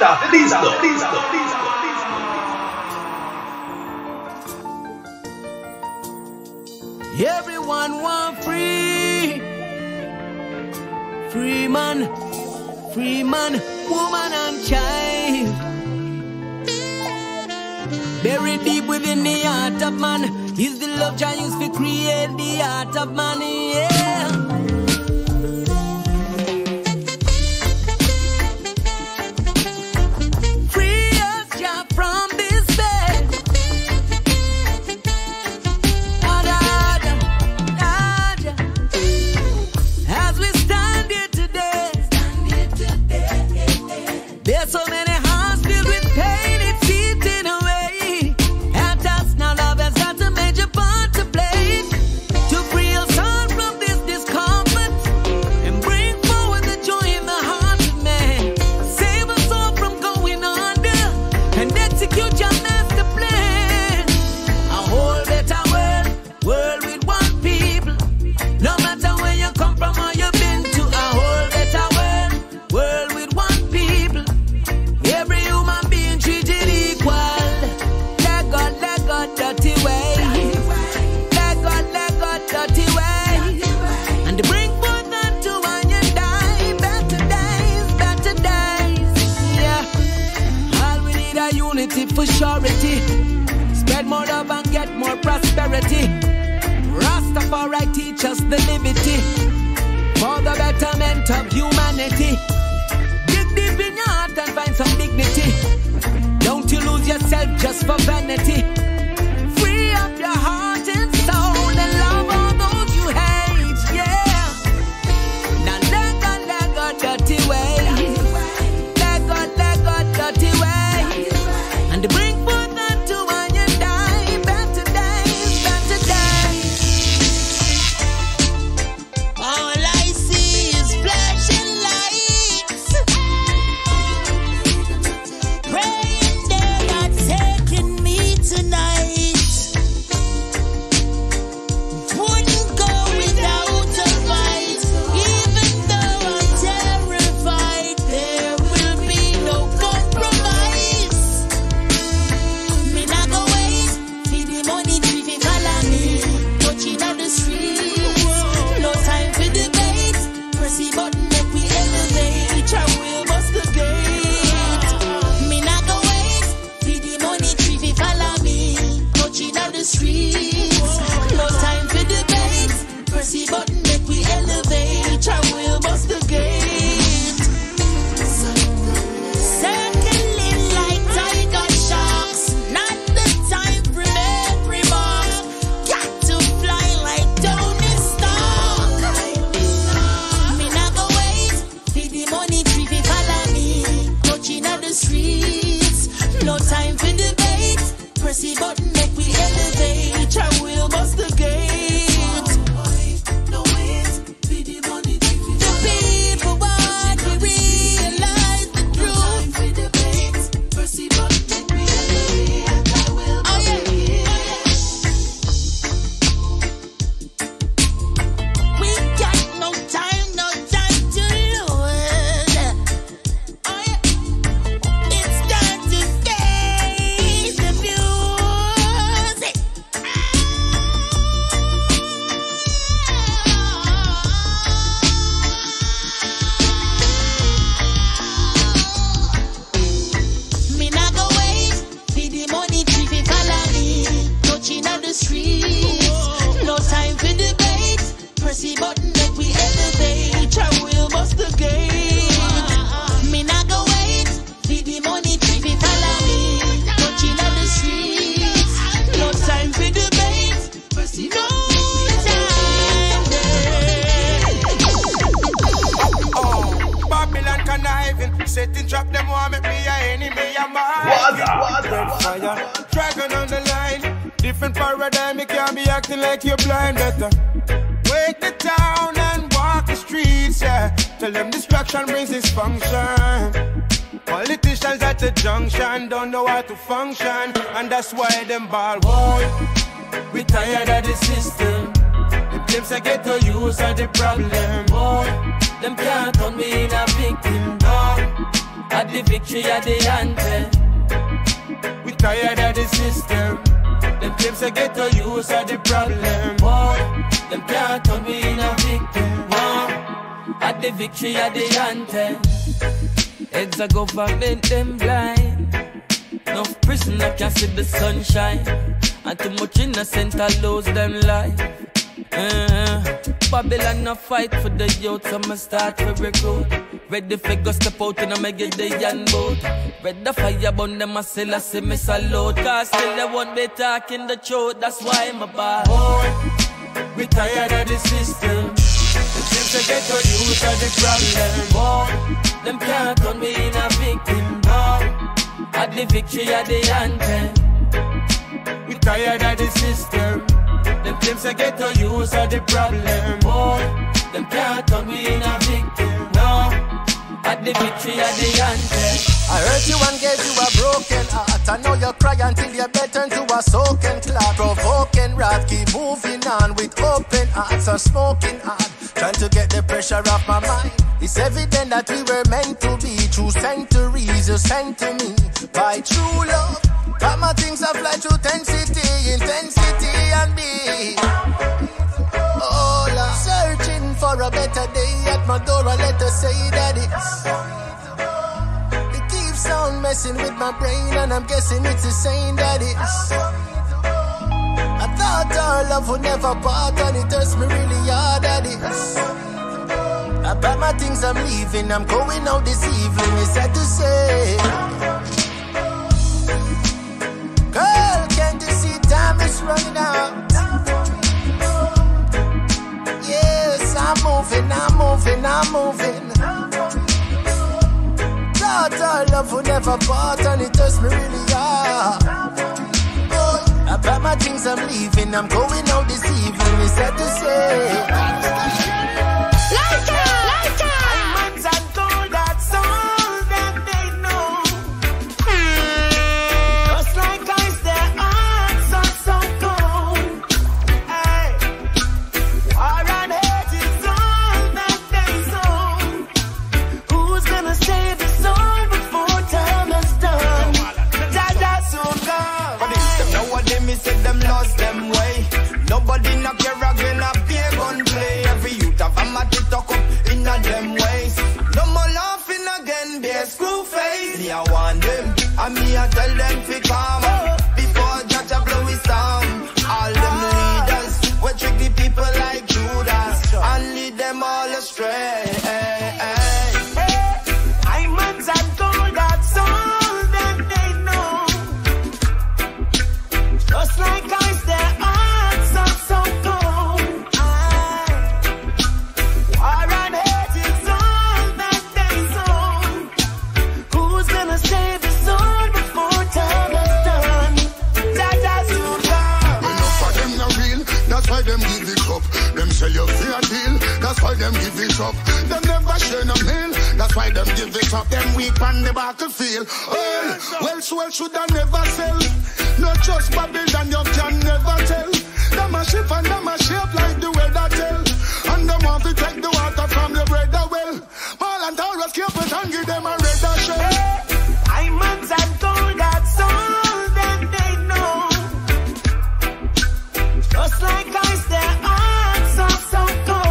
listo. Everyone want free man, woman and child. Buried deep within the heart of man is the love I use to create the heart of man, yeah. For surety, spread more love and get more prosperity. Rastafari teach us the liberty for the betterment of humanity. Dig deep in your heart and find some dignity. Don't you lose yourself just for vanity. Free up your heart and soul and love all those you hate, yeah. Now let go dirty way, let go dirty way. And bring forth unto one you die, better days, better days. All I see is flashing lights, praying they are taking me tonight. Wouldn't go without a fight, even though I'm terrified. There will be no compromise. Problem, boy. Them can't turn me in a victim, boy. at the victory at the end. We tired of the system. Them claims I get to use are the problem. Boy, them can't turn me in a victim. Wow, at the victory at the end. Heads I go back, them blind. Enough prison I can't see the sunshine. And too much innocent I lose them life. Babylon a fight for the youth, so me start for recruit. Ready for go step out and I make it the young boat. Red the fire burn them, I still I see me salute. Cause still they won't be talking the truth, that's why I'm a bad boy, we tired of the system. The things I get to use are the problem. Boy, them can't turn me in a victim. Boy, at the victory at the anthem. We tired of the system. Them claims I get to use are the problem. Boy, them can't turn me in a victim. No, at the victory at the end. I hurt you and gave you a broken heart. I know you cry until you're better into a soaking clock. Provoking wrath, keep moving on with open hearts and smoking heart. Trying to get the pressure off my mind. It's evident that we were meant to be. Through centuries you sent to me by true love. Got my things I fly through intensity and me. Oh, Lord. Searching for a better day at my door. I let her say that it's. It keeps on messing with my brain, and I'm guessing it's the same that it's. I thought our love would never part, and it hurts me really hard that it's. I buy my things, I'm leaving. I'm going out this evening. It's sad to say. Girl, can't you see time is running out? Yes, I'm moving. Thought our love would never part, and it hurts me really hard. I pack my things, I'm leaving. I'm going out this evening. It's sad to say. I'm mad and cold, that's all. Nobody knock your rag when a beer gun play. Every youth have a mat to tuck up in a them ways. No more laughing again, be a screw face. Me I want them, and me I tell them to come. Before Judge a blow his arm. All them leaders, we trick the people like Judas. And lead them all astray. Them give it up, them never share no meal. That's why them give it up, them weak on the battlefield. Oh, well, should I never sell? Not just Babylon, you can never tell. Them a shift and them a shape like the weather tell. And them want to take the water from the brother well. Paul and Taurus keep it and give them a redder shell. I'm mad and cold, that's all that they know. Just like ice, they're hearts are so cold.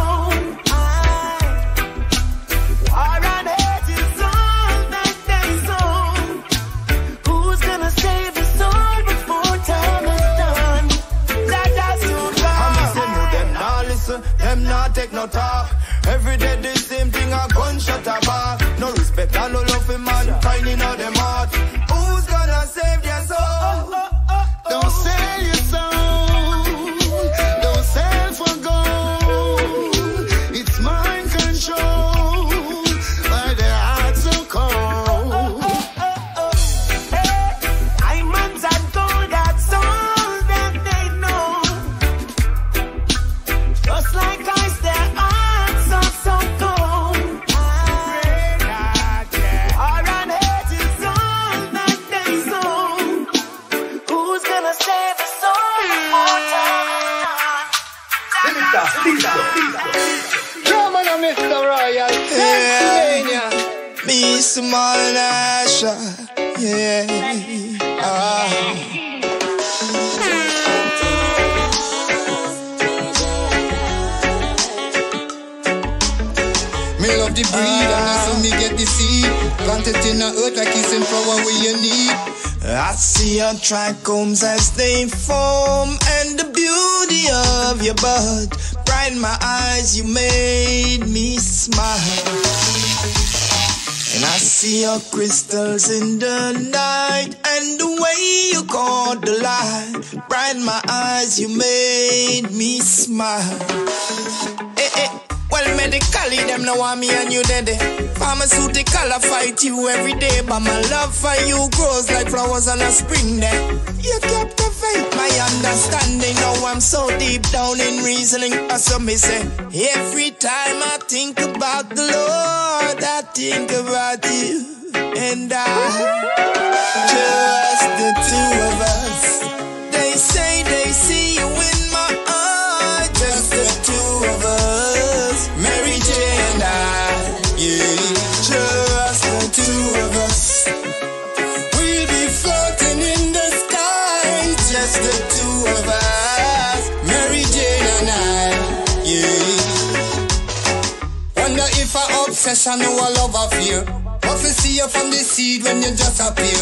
Take no talk. Every day the same thing, a gunshot a bar. No respect and no love for man, finding out them heart. Who's gonna save their soul? Don't sell your soul. Don't sell for gold. It's mind control. Why their hearts so cold? Hey, I'm mad and cold, that's all that they know. Just like I. Come on, Mr. Royal. Yeah. Me small and Asha, yeah. Me love the breed, and that's how me get the seed. Planted in the earth like it's in flower where you need. I see your trichomes as they form, and the beauty of your bud. Bright in my eyes, you made me smile. And I see your crystals in the night, and the way you caught the light, brighten my eyes, you made me smile. Eh, eh. Well, medically, them no want me and you dead. Pharmaceutical, I fight you every day, but my love for you grows like flowers on a spring day. You kept the faith, my understanding. Now I'm so deep down in reasoning, as some may say. Every time I think about the Lord, I think about you and I. Just the two of us. They say they see you in my eyes. Just the two of us, Mary Jane and I. Yeah, just the two of us. We'll be floating in the sky. Just the two of us, Mary Jane and I. Yeah. Wonder if I obsess, I know I love a fear. Hope to see you from the seed when you just appear.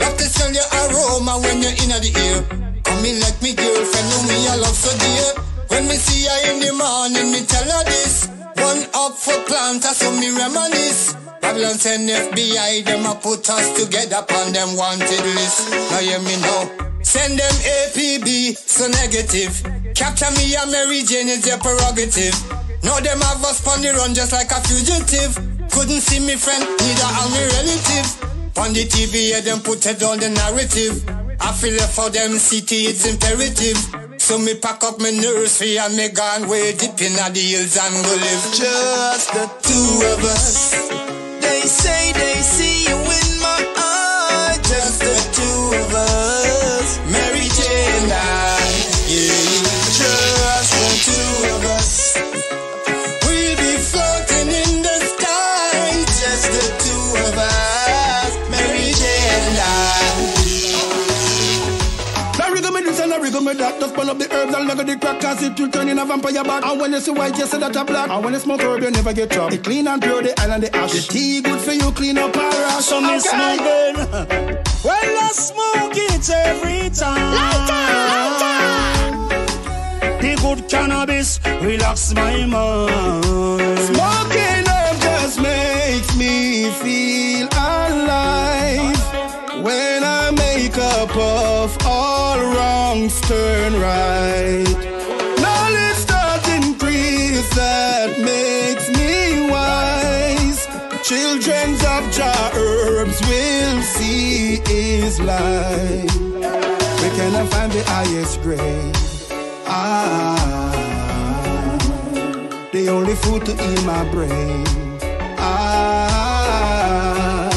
Love to smell your aroma when you're in the ear. Come in like me girlfriend, know me I love so dear. When me see her in the morning, me tell her this. One up for planter, so me reminisce. Babylon and FBI, them a put us together upon them wanted list. Now hear me now. Send them APB, so negative. Capture me and Mary Jane is their prerogative. Now them have us on the run just like a fugitive. Couldn't see me friend, neither are me relative. On the TV, yeah, them put it on the narrative. I feel it for them city, it's imperative. So me pack up my nursery and me gone way deep in the hills and we live. Just the two of us. They say they see you in my eyes. Just the two of us, Mary Jane and I. Yeah, just the two of us. That just burn up the herbs and look at the crack, cause it will turn in a vampire bag. And when you see white, you say that a black. And when you smoke herb, you never get trapped. It clean and pure, the island, the ash. The tea good for you, clean up our ash. So me smoking. Well, I smoke it every time. Lighter. The good cannabis relax my mind. Smoking herb just makes me feel alive. When I make a puff, all wrongs turn right. Knowledge does increase, that makes me wise. Children of Jah herbs will see His light. We cannot find the highest grade. Ah, the only food to eat my brain. Ah,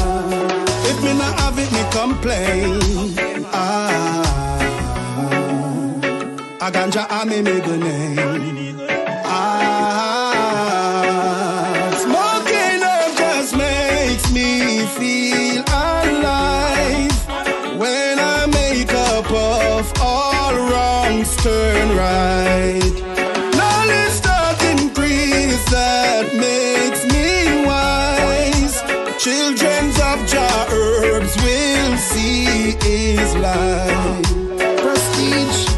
if me not have it, me complain. Ah, I ganja I me make a name. Ah, smoking herb just makes me feel alive. When I make a puff, all wrongs turn right. Knowledge does increase, that makes me wise. Children of Jah herbs will see His light. Prestige.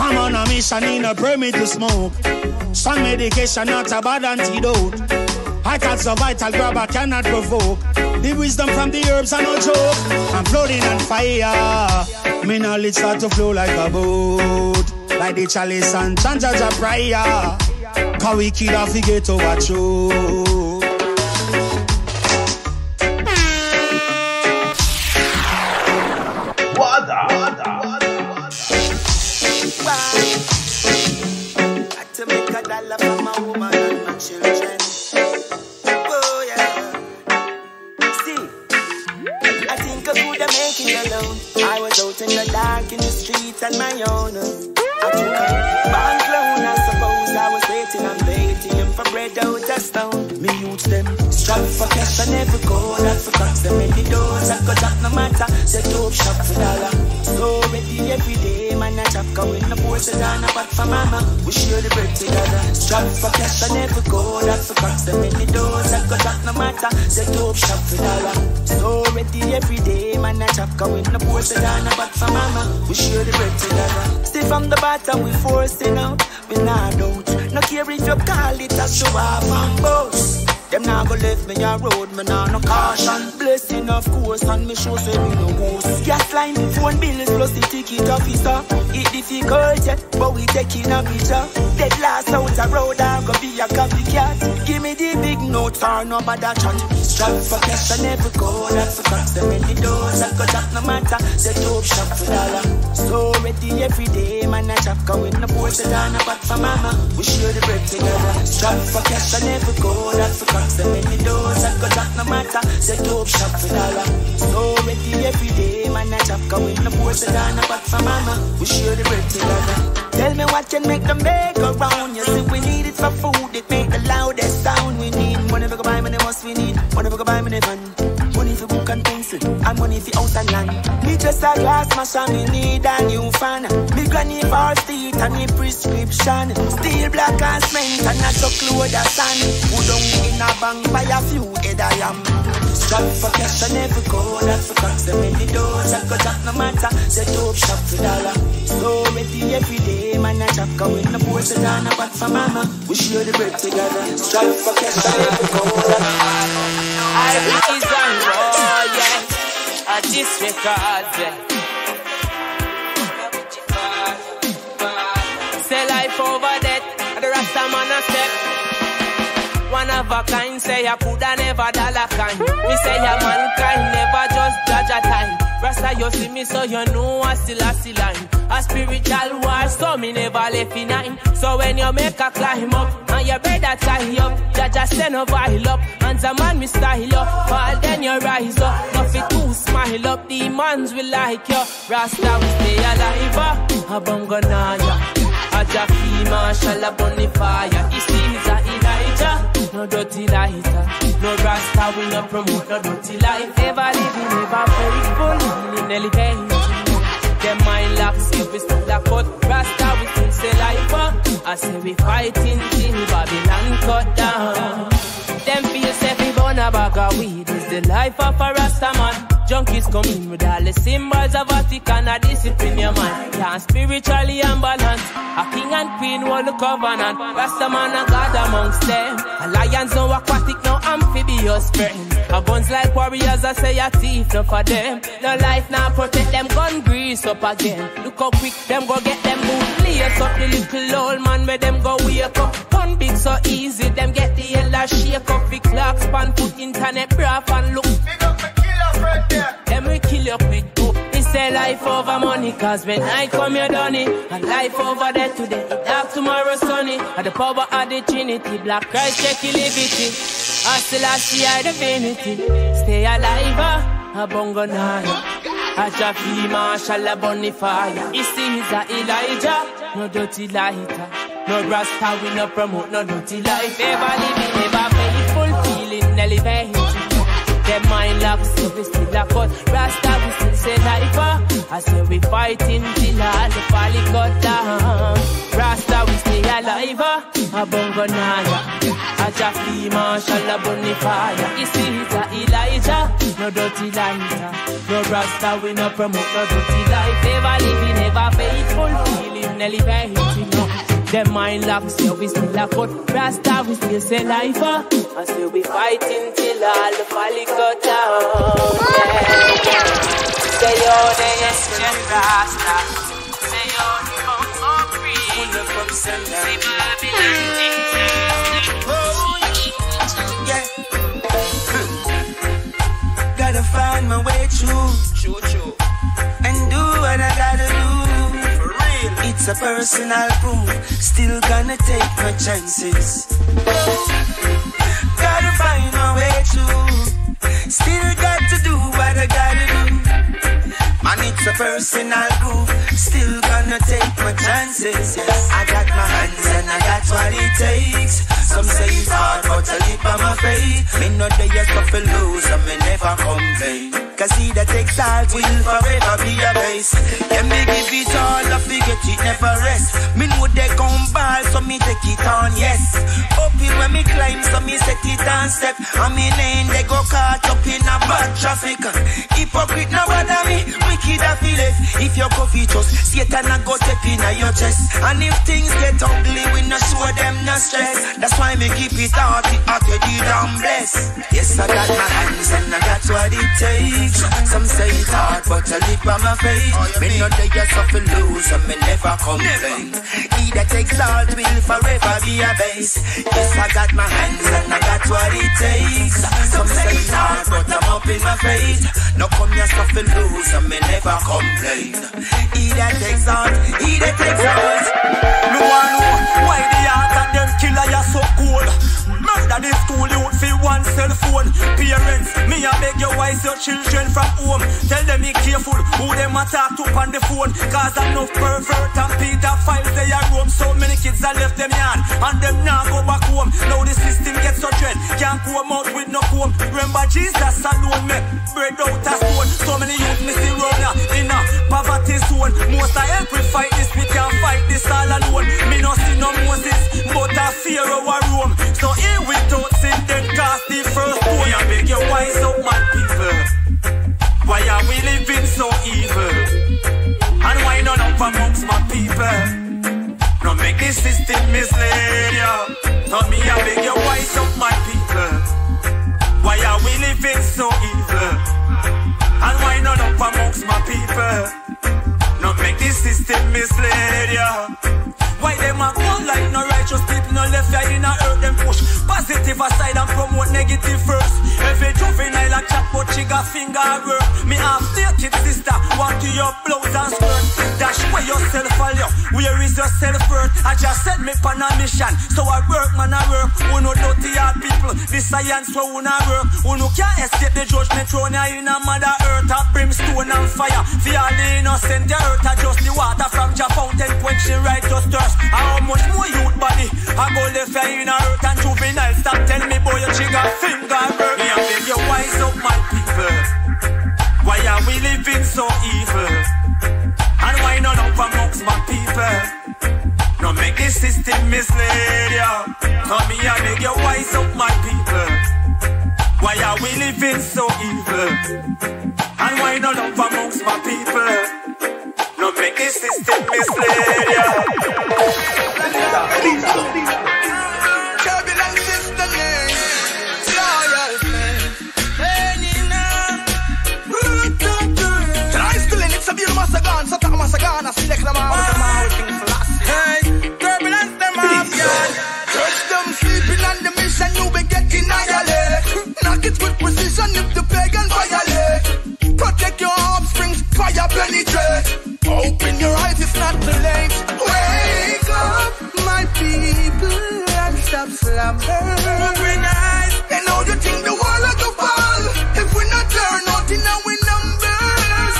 I'm on a mission, need a permit to smoke. Some medication, not a bad antidote. I can't survive, I'll grab, I cannot provoke. The wisdom from the herbs are no joke. I'm floating on fire. My knowledge start to flow like a boat. Like the chalice and Janjaja prayer. Cause we kill off the gate overthrow. Out of stone, me youths them shop for cash and every gold that for cops. Them in the doors that cut up no matter. Set up shop for dollar. So ready every day, man a chop. Cause we no poses and a back for mama. We share the bread together. Shop for cash and every gold that for cops. Them in the doors that cut up no matter. Set up shop for dollar. So ready every day, man a chop. Cause we no poses and a back for mama. We share the bread together. Stay from the bottom, we forcing out. We not out. No care if you call it a show off and boss. Them now go left me a road, me now no caution. Blessing of course and me show say me no ghost. Gas line, phone bills plus the ticket officer. It difficult yet, but we taking a picture. Dead last out a road, I go be a copycat. Give me the big notes or no bother chat. Strap for cash and every gold that for cops. Them in the doors that go that no matter. Set up shop for dollar. So ready every day, man a chop. Cause we no bullshit and a pot for mama. We share the bread together. Strap for cash and every gold that for cops. Them in the doors that cut up no matter. Set up shop for dollar. So ready every day, man a chop. Cause we no bullshit and a pot for mama. We share the bread together. Tell me what can make them make around. You see we need it for food, it make the loudest sound. We need money for go buy money must we need. Money for go buy money van. Money for book and pencil, and money for house and land. Me just a glass mash and me need a new fan. Me granny for teeth and me prescription. Steel black and cement and a truckload of sand. Who don't in a bank by a few head I am. Strap for cash and every gold that for cops. Them in the doors that cut up no matter. Set up shop for dollar. So ready every day, man a chop. Cause we no bullshit and a pot for mama. We share the bread together. Strap for cash and every gold that for cops. I is on roll, yeah. At this record, yeah. Say life over death, and the rest of man a step. One of a kind, say I coulda never dollar kind. Me say a mankind never just judge a time. Rasta you see me, so you know I still a sea line. A spiritual war, so me never left in nine. So when you make a climb up, and you better tie up, that just send a vile up, and the man me style up, fall then you rise up, but it too smile up, demons will like you. Rasta we stay alive, a bongonaya, a Jackie Marshall, a bonfire. He sees a Elijah, no dirty lighter, no Rasta will not promote no dirty life. Ever living, ever faithful, in elevation. Them mind locks, if we still a cut Rasta, we still say life I say we fighting till Babylon cut down. Them feel safe, we burn a bag of weed. It's the life of a Rasta man. Junkies come in with all the symbols of Vatican. A discipline your man, can't spiritually unbalanced. A king and queen hold the covenant. Rasta man and God amongst them. A lions no aquatic, no amphibious friends. A guns like warriors, I say a thief, no for them. No life now protect them, gun grease up again. Look how quick them go get them boot layers up. The little old man where them go wake up. Gun big so easy, them get the yellow shake up. The clocks span foot internet braf and look. Big up the killer friend there. Them we kill you quick too. They say life over money, cause when I come you done it. And life over there today, it dark tomorrow sunny. And the power of the Trinity, black Christ check liberty. Hasta la CIA divinity. Stay alive, a bongonaya. A Jackie Marshall, a bonfire. He sees a Elijah, no dirty lighter. No Rasta, we no promote no dirty life. Never living, never faithful, feeling elevated. Their mind locks, so we still a cut. Rasta, we still say life, I say we fighting till all the valley got down. Rasta, we stay alive, a bongonaya. A Jackie Marshall, a bonfire. It's Caesar, Elijah, no dirty lighter. No Rasta, we no promote no dirty life. Never living, never faithful, feeling elevated, no. Them mind locks, so we still a cut. Rasta, we still say life, I say we fighting till all the valley got down. Say your name, Rasta. Say your name, oh free. Say Babylon. Gotta find my way through and do what I gotta do. For real. It's a personal proof. Still gonna take my chances. Gotta find my way through. Still got to do what I gotta do. Man, it's a personal groove. Still gonna take my chances. I got my hands and I got what it takes. Some say it's hard, but I live by my faith. Me not the years of a loser, me never complain. Cause he that takes all will forever be a base. Let me give it all, I figure it never rest. Me know they come ball, so me take it on, yes. Up here when me climb, so me set it on step. And me lane, they go caught up in a bad traffic. Hypocrite, no bother me, wicked I feel it. If you're covetous, Satan I go step in your chest. And if things get ugly, we no show them no stress. That's why me keep it out, it out to the damn bless. Yes, I got my hands and I got what it takes. Some say it's hard, but I live by my faith. Me not the years of a loser, me never complain. He that takes all will forever be a base. Yes, I got my hands and I got what it takes. Some say it's hard, but I'm up in my faith. No come years of a loser, me never complain. He that takes all, he that takes all. No one knows why the heart and them killer you're so cold. Murder the school youth for one cell phone. Parents, me I beg you wise your children from home. Tell them be careful who them a talk to on the phone. Cause enough pervert and pedophiles they are roam. So many kids are left them yard and them now go back home. Now the system gets so dread, can't come out with no comb. Remember Jesus alone make bread out of stone. So many youth missing round now in a poverty zone. Most I help we fight this, we can't fight this all alone. Me no see no Moses, but I fear our room. So here we don't sit then cast the first boy. I beg you wise up my people. Why are we living so evil? And why not up amongst my people? No make this system mislead ya. So me I beg you wise up my people. Why are we living so evil? And why not up amongst my people? No make this system mislead ya. Why them a go like no righteous people, no left ya in a hurt them push positive aside and promote negative first. Every juvenile a chat but she got finger work. Me half naked sister, walk to your blouse and skirt. Dash where yourself all you, where is your self worth? I just set me pan a mission, so I work man I work. Who no dirty hard people, the science where who not work. Who no can't escape the judgment thrown in a mother earth. A brimstone and fire, for all the innocent the earth. I just the water from your fountain when she righteous dirt. How much more youth body I go left here in a hurt and juvenile. Stop tell me boy you trigger finger hurt. Me I beg you wise up my people. Why are we living so evil? And why not up amongst my people? No make this system mislead ya. So me I beg you wise up my people. Why are we living so evil? And why not up amongst my people? No make this system mislead ya. Turbulence is the name. Royal man. Try stealing it's a beer masagan. Sata masagan. I select them out. Hey, turbulence them up, yeah. Touch them sleeping on the mission. You been getting annihilated. Knock it with precision if the pagan violate. Protect your offspring. Fire penetrate. Open your eyes, it's not too late. Wake up, my people, and stop slumbering. Open eyes, and all you think the world will go fall. If we not turn out in our numbers.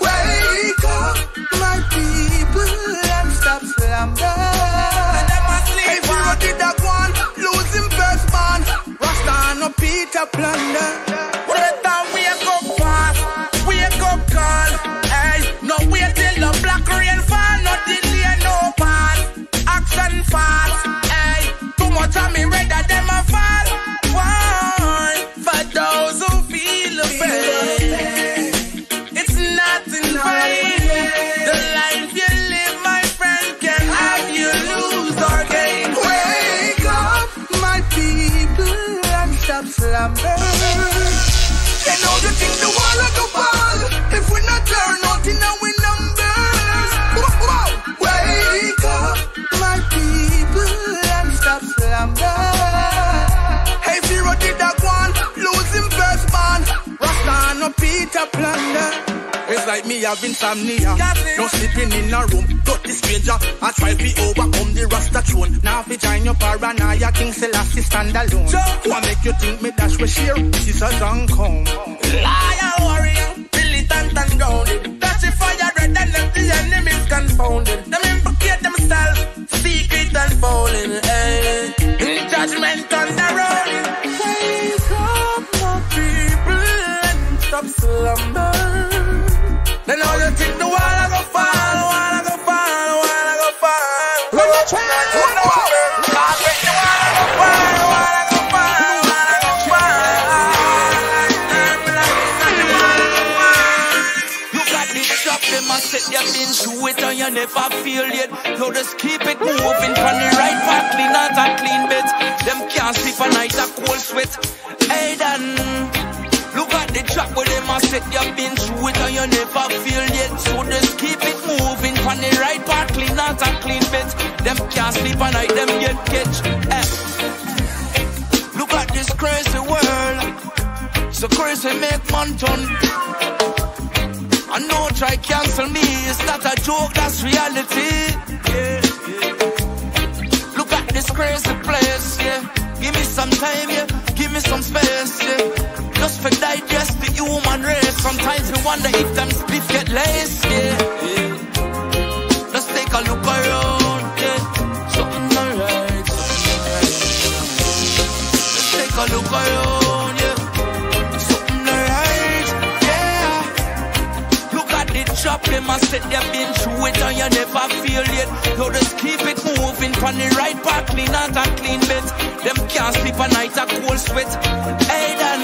Wake up, my people, and stop slumbering. And them asleep. If you did that one, lose him first man. Rasta no Peter Plunder. Like me have insomnia, no sleeping in a room. Got this stranger, I try to overcome the Rasta throne. Now if you join your paranoia, King Selassie stand alone. Who I make you think me dash with share? This is a song come. Liar warrior, militant and grounded. said you've been through it and you never feel it. You just keep it moving from the right path, clean out a clean bed. Them can't sleep a night a cold sweat. Hey Dan, look at the track where them a said you've been through it and you never feel it. So just keep it moving from the right path, clean out a clean bed. Them can't sleep a night, them get catch. Hey. Look at this crazy world, so crazy make man turn. And no try cancel me, it's not a joke, that's reality. Yeah, yeah. Look at this crazy place, yeah. Give me some time, yeah. Give me some space, yeah. Just for digest the human race. Sometimes we wonder if them spiff get laced, yeah, yeah. Let's take a look around, yeah. Something alright, something alright. Let's take a look around. Them a said they've been through it and you never feel it. You just keep it moving from the right path, clean out a clean bed. Them can't sleep a night a cold sweat. Hey Dan,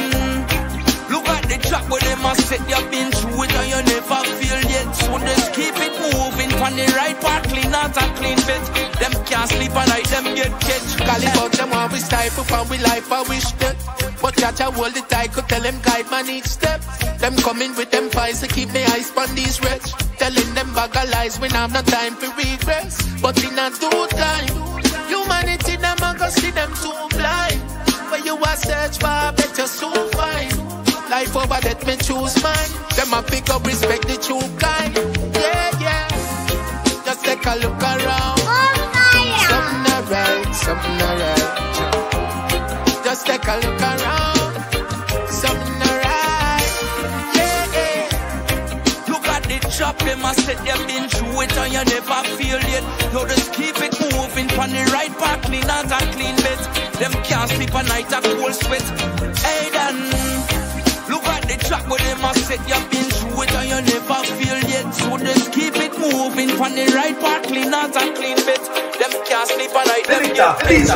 look at the track where them a said they've been through it and you never feel it. So just keep it moving from the right path, clean out a clean bed. Them can't sleep a night, them get catch. Call it out them while we stifle from we life I wish that. But Jaja hold it tight, could tell them guide man each step. Them coming with them pies to keep me eyes on these wretch. Telling them bag of lies when I'm not time for regrets. But in a due time, humanity them I go see them too blind. When you a search for, I bet you're so fine. Life over that me choose mine. Them I pick up respect the true kind. Yeah, yeah. Just take a look around. Something alright, something alright. Just take a look around. Something alright. Drop them a said they've been through it and you never feel it. You just keep it moving from the right path, clean out a clean bed. Them can't sleep a night a cold sweat. Hey Dan, look at the track where them a said you've been through it and you never feel it. So just keep it moving from the right path, clean out a clean bed. Them can't sleep a night. Them get please.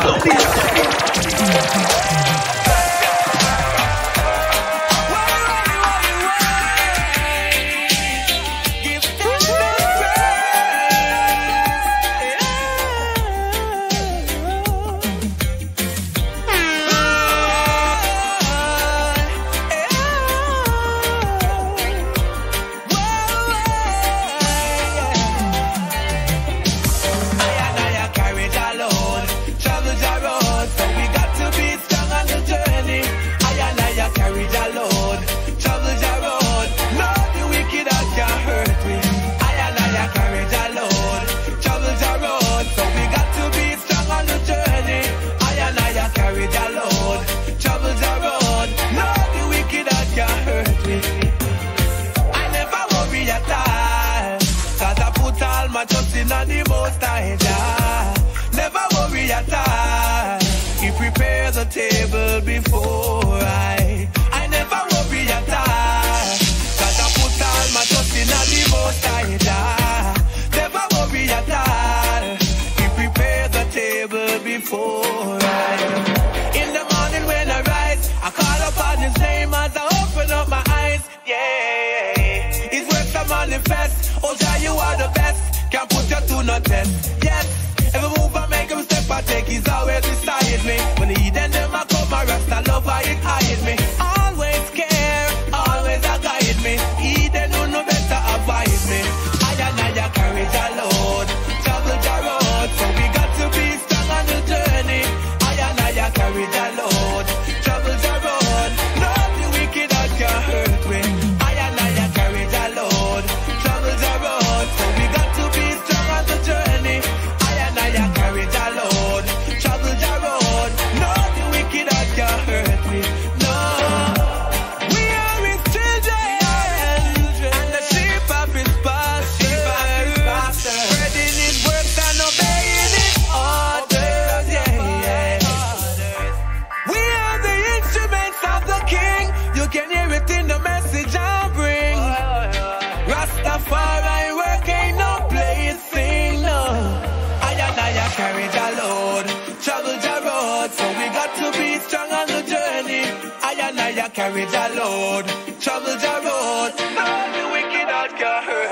Carry the load, troubles are road. Now the wicked out can hurt.